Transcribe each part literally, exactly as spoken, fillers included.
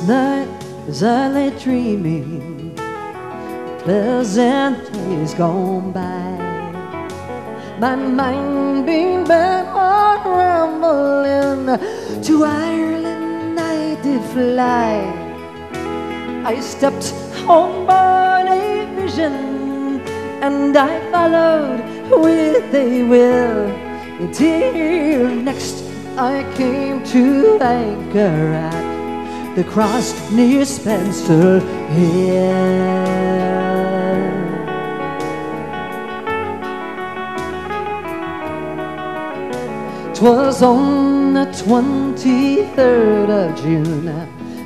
last night as I lay dreaming, pleasant days gone by, my mind being bent on rambling. To Ireland I did fly. I stepped home on a vision, and I followed with a will, until next I came to anchor at the cross near Spancil Hill. Twas on the twenty-third of June,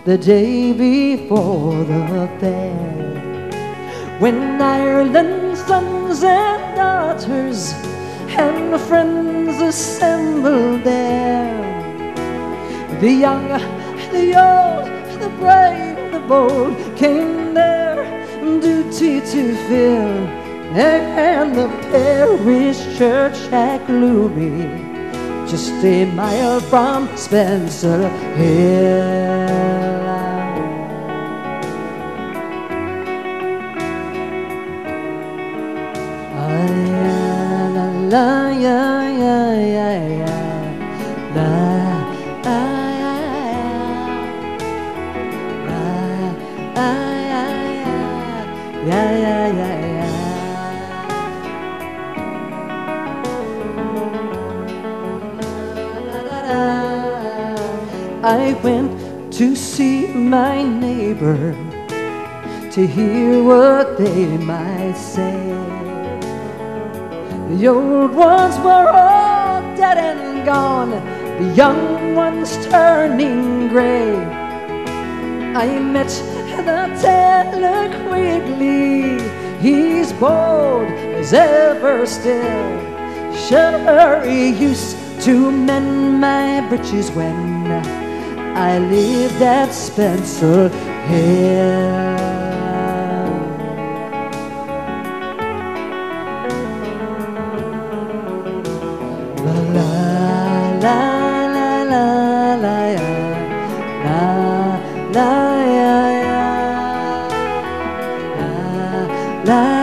the day before the fair, when Ireland's sons and daughters and friends assembled there. The young, the old, the brave, the bold came there, duty to fill, and the parish church at Gloomy, just a mile from Spancil Hill. La ya ya ya ya la la ya ya ya ya ya ya. I went to see my neighbor to hear what they might say. The old ones were all dead and gone, the young ones turning grey. I met the tailor quickly, he's bold as ever still. Sure, he used to mend my breeches when I lived at Spancil Hill. La la la la la ya, la la ya ya, la la.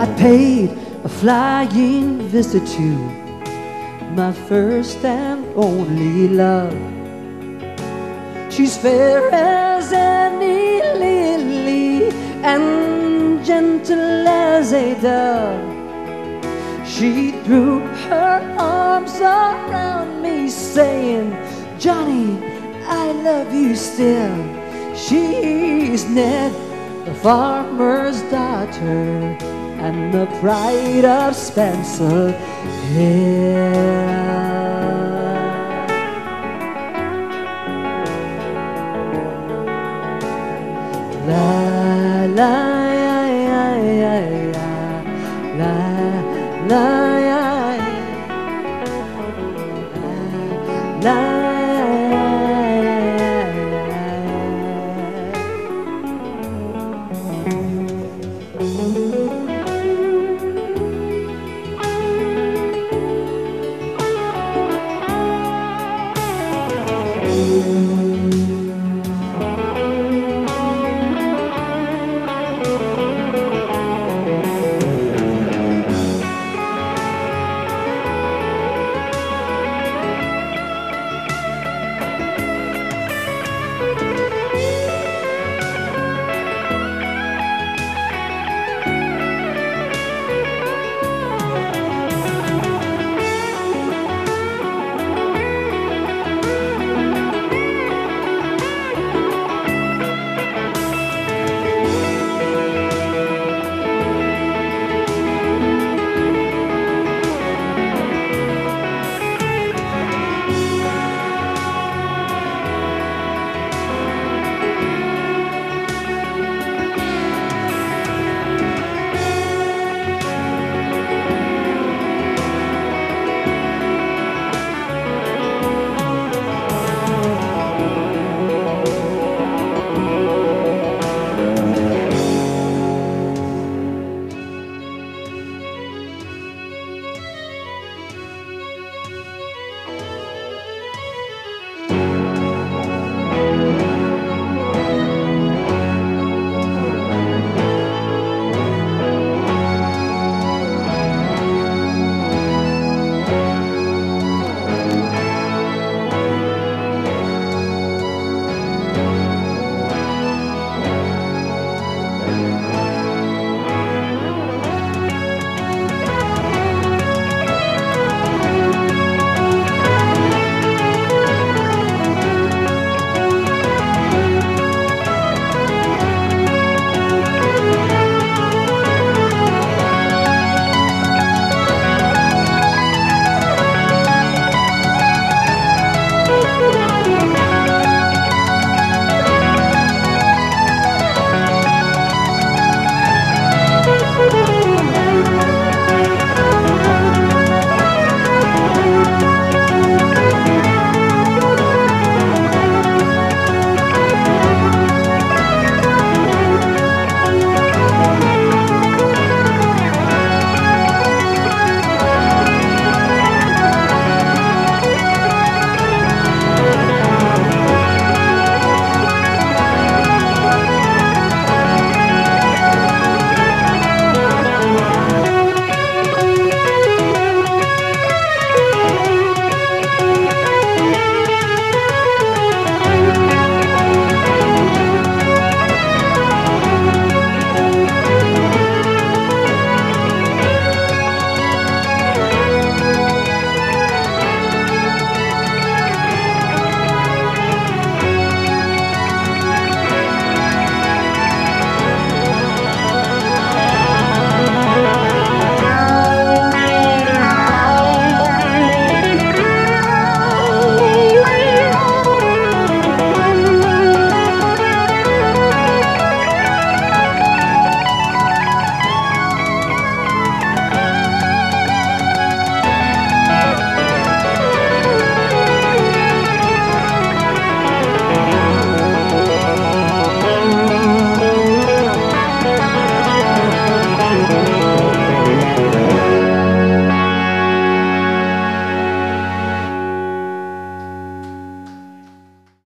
I paid a flying visit to my first and only love. She's fair as any lily and gentle as a dove. She threw her arms around me, saying, "Johnny, I love you still." She's Ned, the farmer's daughter, and the pride of Spancil Hill. La la la la la la.